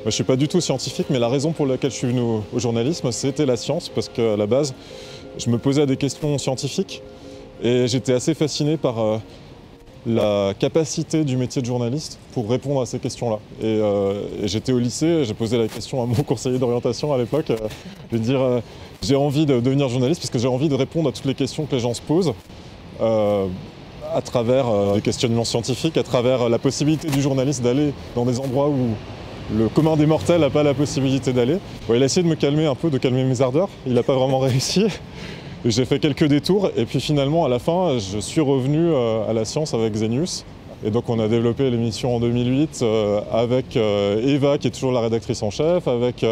Moi, je ne suis pas du tout scientifique, mais la raison pour laquelle je suis venu au journalisme, c'était la science, parce qu'à la base, je me posais des questions scientifiques et j'étais assez fasciné par la capacité du métier de journaliste pour répondre à ces questions-là. Et j'étais au lycée, j'ai posé la question à mon conseiller d'orientation à l'époque, de dire j'ai envie de devenir journaliste parce que j'ai envie de répondre à toutes les questions que les gens se posent à travers des questionnements scientifiques, à travers la possibilité du journaliste d'aller dans des endroits où le commun des mortels n'a pas la possibilité d'aller. Ouais, il a essayé de me calmer un peu, de calmer mes ardeurs, il n'a pas vraiment réussi. J'ai fait quelques détours et puis finalement à la fin je suis revenu à la science avec Xenius. Et donc on a développé l'émission en 2008 avec Eva qui est toujours la rédactrice en chef, avec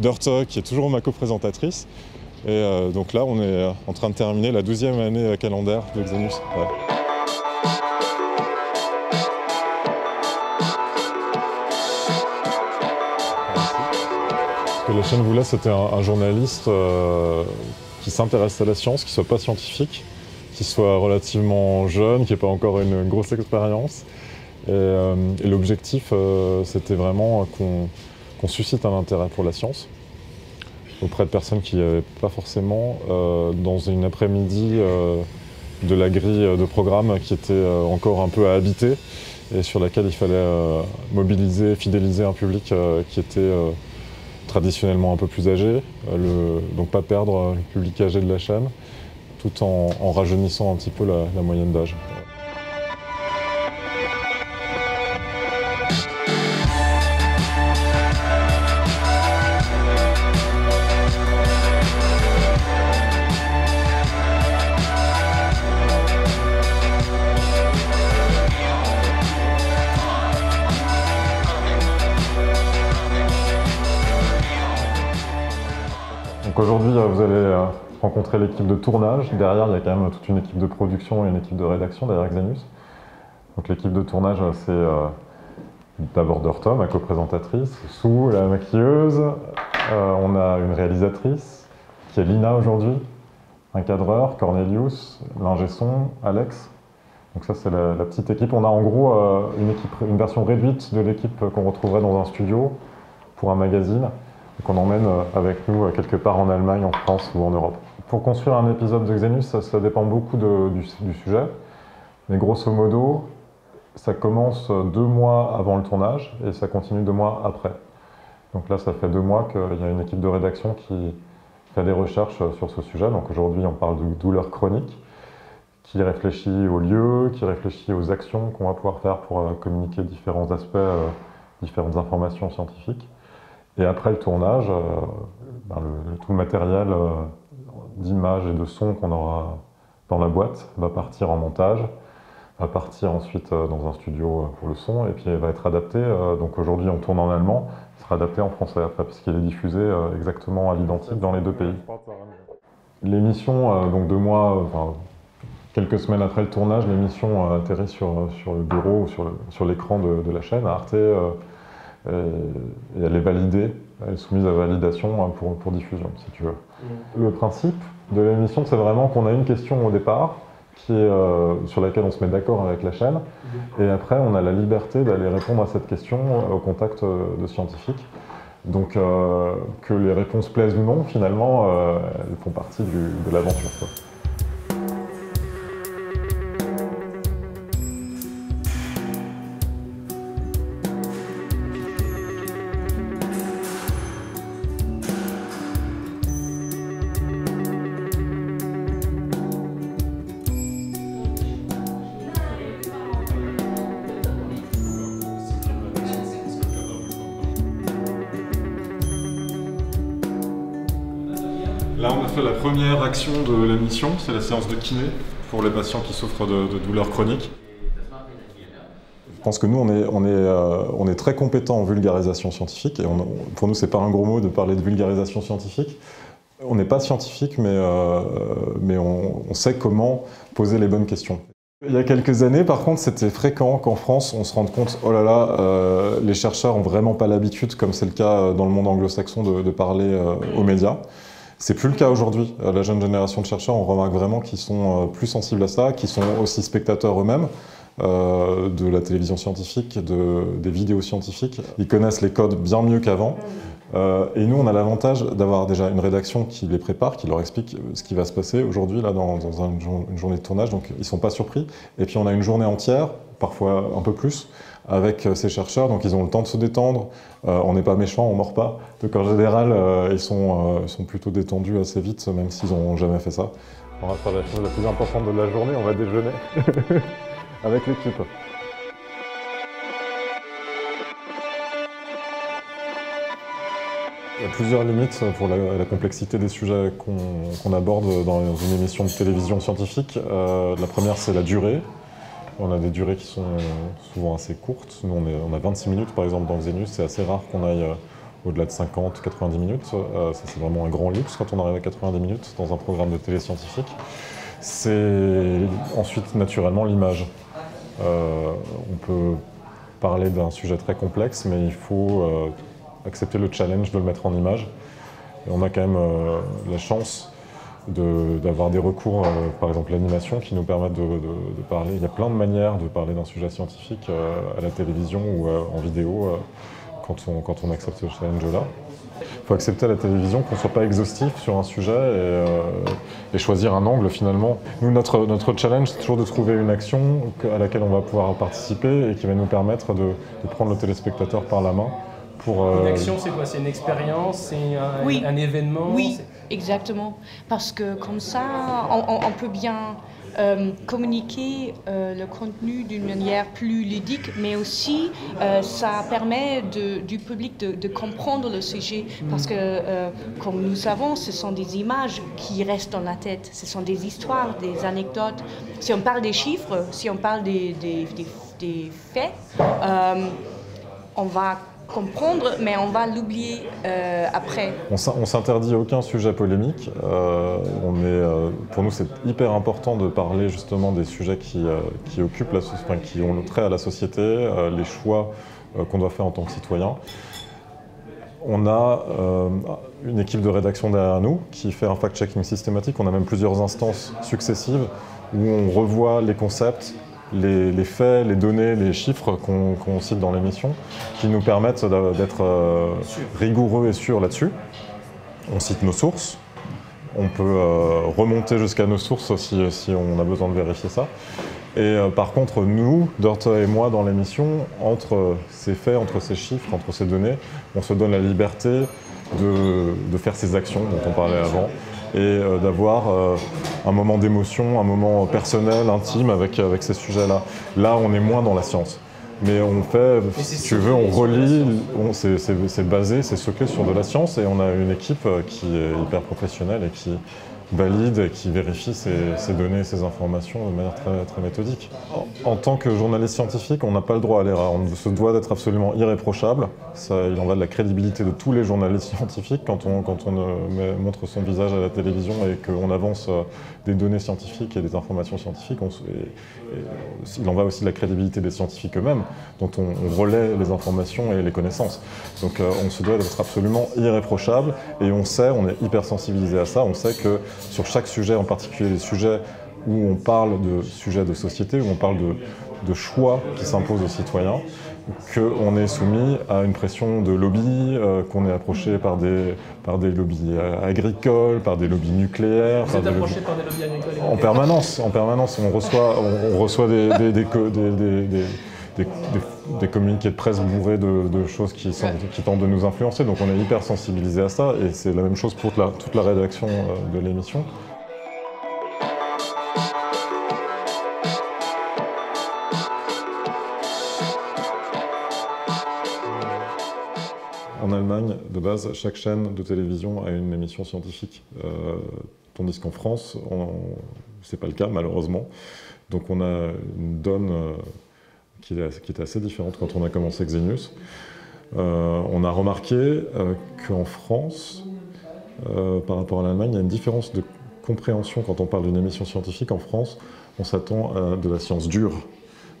Dörthe qui est toujours ma coprésentatrice. Et donc là on est en train de terminer la 12e année calendaire de Xenius. Ouais. La chaîne voulait, c'était un journaliste qui s'intéresse à la science, qui soit pas scientifique, qui soit relativement jeune, qui n'ait pas encore une grosse expérience. Et l'objectif, c'était vraiment qu'on suscite un intérêt pour la science auprès de personnes qui n'y avaient pas forcément dans une après-midi de la grille de programme qui était encore un peu à habiter et sur laquelle il fallait mobiliser, fidéliser un public qui était traditionnellement un peu plus âgé, donc pas perdre le public âgé de la chaîne, tout en rajeunissant un petit peu la moyenne d'âge. Aujourd'hui, vous allez rencontrer l'équipe de tournage. Derrière, il y a quand même toute une équipe de production et une équipe de rédaction derrière Xenius. Donc l'équipe de tournage, c'est d'abord Dörthe, ma coprésentatrice, Sou, la maquilleuse. On a une réalisatrice, qui est Lina aujourd'hui, un cadreur, Cornelius, l'ingé son, Alex. Donc ça, c'est la petite équipe. On a en gros une version réduite de l'équipe qu'on retrouverait dans un studio pour un magazine, qu'on emmène avec nous quelque part en Allemagne, en France ou en Europe. Pour construire un épisode de Xenius, ça dépend beaucoup du sujet. Mais grosso modo, ça commence 2 mois avant le tournage et ça continue 2 mois après. Donc là, ça fait 2 mois qu'il y a une équipe de rédaction qui fait des recherches sur ce sujet. Donc aujourd'hui, on parle de douleur chronique, qui réfléchit aux lieux, qui réfléchit aux actions qu'on va pouvoir faire pour communiquer différents aspects, différentes informations scientifiques. Et après le tournage, tout le matériel d'images et de sons qu'on aura dans la boîte va partir en montage, va partir ensuite dans un studio pour le son, et puis il va être adapté. Donc aujourd'hui on tourne en allemand, il sera adapté en français après, puisqu'il est diffusé exactement à l'identique dans les 2 pays. L'émission, donc 2 mois, enfin, quelques semaines après le tournage, l'émission atterrit sur le bureau, ou sur l'écran de la chaîne, à Arte, et elle est validée, elle est soumise à validation pour diffusion, si tu veux. Le principe de l'émission, c'est vraiment qu'on a une question au départ, qui est, sur laquelle on se met d'accord avec la chaîne, et après on a la liberté d'aller répondre à cette question au contact de scientifiques. Donc que les réponses plaisent ou non, finalement, elles font partie de l'aventure, quoi. Là, on a fait la première action de la mission, c'est la séance de kiné pour les patients qui souffrent de douleurs chroniques. Je pense que nous, on est très compétents en vulgarisation scientifique. Et pour nous, c'est pas un gros mot de parler de vulgarisation scientifique. On n'est pas scientifique, mais on sait comment poser les bonnes questions. Il y a quelques années, par contre, c'était fréquent qu'en France, on se rende compte « oh là là, les chercheurs n'ont vraiment pas l'habitude, comme c'est le cas dans le monde anglo-saxon, de parler aux médias ». C'est plus le cas aujourd'hui. La jeune génération de chercheurs, on remarque vraiment qu'ils sont plus sensibles à ça, qu'ils sont aussi spectateurs eux-mêmes. de la télévision scientifique, des vidéos scientifiques. Ils connaissent les codes bien mieux qu'avant. Et nous, on a l'avantage d'avoir déjà une rédaction qui les prépare, qui leur explique ce qui va se passer aujourd'hui là dans une journée de tournage, donc ils ne sont pas surpris. Et puis on a une journée entière, parfois un peu plus, avec ces chercheurs, donc ils ont le temps de se détendre. On n'est pas méchants, on ne mord pas. Donc en général, ils sont plutôt détendus assez vite, même s'ils n'ont jamais fait ça. On va faire la chose la plus importante de la journée, on va déjeuner avec l'équipe. Il y a plusieurs limites pour la complexité des sujets qu'on aborde dans une émission de télévision scientifique. La première, c'est la durée. On a des durées qui sont souvent assez courtes. Nous, on a 26 minutes, par exemple, dans Xenius. C'est assez rare qu'on aille au-delà de 50, 90 minutes. Ça, c'est vraiment un grand luxe quand on arrive à 90 minutes dans un programme de télé scientifique. C'est ensuite, naturellement, l'image. On peut parler d'un sujet très complexe, mais il faut accepter le challenge de le mettre en image. Et on a quand même la chance d'avoir des recours, par exemple l'animation, qui nous permettent de parler. Il y a plein de manières de parler d'un sujet scientifique à la télévision ou en vidéo quand on accepte ce challenge-là. Il faut accepter à la télévision qu'on ne soit pas exhaustif sur un sujet et choisir un angle finalement. Nous, notre challenge, c'est toujours de trouver une action à laquelle on va pouvoir participer et qui va nous permettre de prendre le téléspectateur par la main. Une action, c'est quoi? C'est une expérience? C'est un événement? Oui, exactement. Parce que comme ça, on peut bien communiquer le contenu d'une manière plus ludique, mais aussi ça permet du public de comprendre le sujet. Parce que, comme nous savons, ce sont des images qui restent dans la tête. Ce sont des histoires, des anecdotes. Si on parle des chiffres, si on parle des faits, on va comprendre, mais on va l'oublier après. On s'interdit aucun sujet polémique. Pour nous, c'est hyper important de parler justement des sujets qui occupent qui ont le trait à la société, les choix qu'on doit faire en tant que citoyen. On a une équipe de rédaction derrière nous qui fait un fact-checking systématique. On a même plusieurs instances successives où on revoit les concepts, les faits, les données, les chiffres qu'on cite dans l'émission, qui nous permettent d'être rigoureux et sûrs là-dessus. On cite nos sources, on peut remonter jusqu'à nos sources si on a besoin de vérifier ça. Et par contre, nous, Dörthe et moi, dans l'émission, entre ces faits, entre ces chiffres, entre ces données, on se donne la liberté de faire ces actions dont on parlait avant, et d'avoir un moment d'émotion, un moment personnel, intime avec ces sujets-là. Là, on est moins dans la science. Mais on fait, si tu veux, on relie, c'est basé, c'est seclé sur de la science, et on a une équipe qui est hyper professionnelle et qui valide et qui vérifie ces données, ces informations de manière très, très méthodique. En tant que journaliste scientifique, on n'a pas le droit à l'erreur. On se doit d'être absolument irréprochable. Ça, il en va de la crédibilité de tous les journalistes scientifiques quand on montre son visage à la télévision et qu'on avance des données scientifiques et des informations scientifiques. Il en va aussi de la crédibilité des scientifiques eux-mêmes, dont on relaie les informations et les connaissances. Donc on se doit d'être absolument irréprochable et on est hyper sensibilisé à ça, on sait que sur chaque sujet, en particulier les sujets où on parle de sujets de société, où on parle de choix qui s'imposent aux citoyens, qu'on est soumis à une pression de lobby, qu'on est approché par des lobbies agricoles, par des lobbies nucléaires. Vous êtes approché par des lobbies agricoles? En permanence, on reçoit des communiqués de presse bourrés de choses qui tentent de nous influencer, donc on est hyper sensibilisé à ça, et c'est la même chose pour toute la rédaction de l'émission. En Allemagne, de base, chaque chaîne de télévision a une émission scientifique, tandis qu'en France, c'est pas le cas malheureusement, donc on a une donne qui est assez différente quand on a commencé Xenius. On a remarqué qu'en France, par rapport à l'Allemagne, il y a une différence de compréhension quand on parle d'une émission scientifique. En France, on s'attend à de la science dure,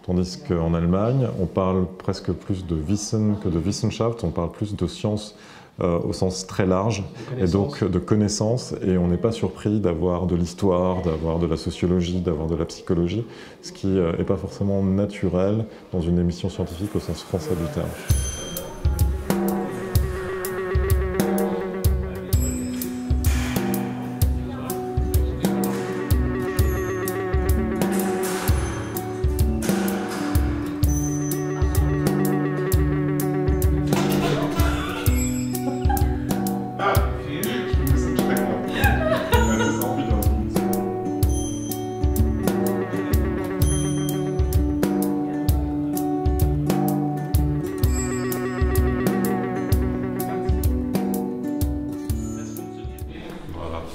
Tandis qu'en Allemagne, on parle presque plus de Wissen que de Wissenschaft, on parle plus de science au sens très large, et donc de connaissances, et on n'est pas surpris d'avoir de l'histoire, d'avoir de la sociologie, d'avoir de la psychologie, ce qui n'est pas forcément naturel dans une émission scientifique au sens français du terme.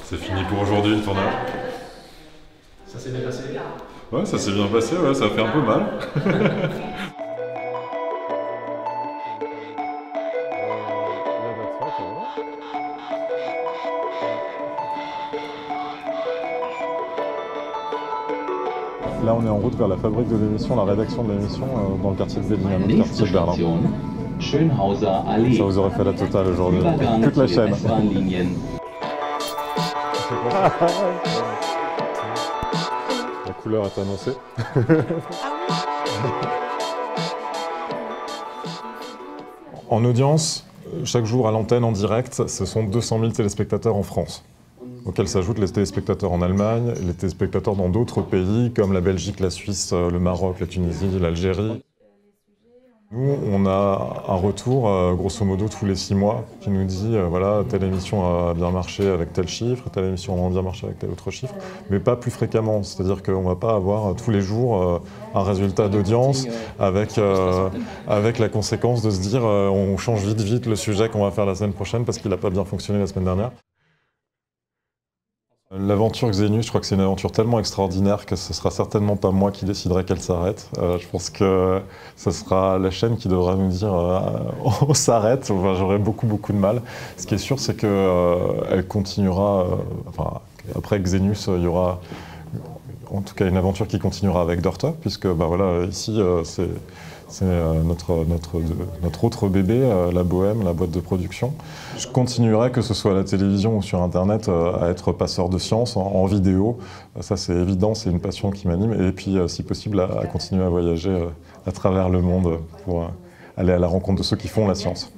C'est fini pour aujourd'hui le tournage. Ça s'est bien passé? Ouais, ça s'est bien passé, ouais, ça a fait un peu mal. Là, on est en route vers la fabrique de l'émission, la rédaction de l'émission dans le quartier de Berlin, dans le quartier de Berlin. Ça vous aurait fait la totale aujourd'hui, toute la chaîne. La couleur est annoncée. En audience, chaque jour à l'antenne en direct, ce sont 200 000 téléspectateurs en France, auxquels s'ajoutent les téléspectateurs en Allemagne, les téléspectateurs dans d'autres pays comme la Belgique, la Suisse, le Maroc, la Tunisie, l'Algérie. Nous, on a un retour, grosso modo, tous les 6 mois, qui nous dit voilà, telle émission a bien marché avec tel chiffre, telle émission a moins bien marché avec tel autre chiffre, mais pas plus fréquemment. C'est-à-dire qu'on ne va pas avoir tous les jours un résultat d'audience avec la conséquence de se dire on change vite le sujet qu'on va faire la semaine prochaine parce qu'il n'a pas bien fonctionné la semaine dernière. L'aventure Xenius, je crois que c'est une aventure tellement extraordinaire que ce ne sera certainement pas moi qui déciderai qu'elle s'arrête. Je pense que ce sera la chaîne qui devra nous dire on s'arrête, enfin, j'aurai beaucoup de mal. Ce qui est sûr, c'est qu'elle continuera, enfin, après Xenius, il y aura en tout cas une aventure qui continuera avec Dörthe, puisque ben, voilà, ici c'est notre autre bébé, la bohème, la boîte de production. Je continuerai, que ce soit à la télévision ou sur Internet, à être passeur de science en vidéo. Ça, c'est évident, c'est une passion qui m'anime. Et puis, si possible, à continuer à voyager à travers le monde pour aller à la rencontre de ceux qui font la science.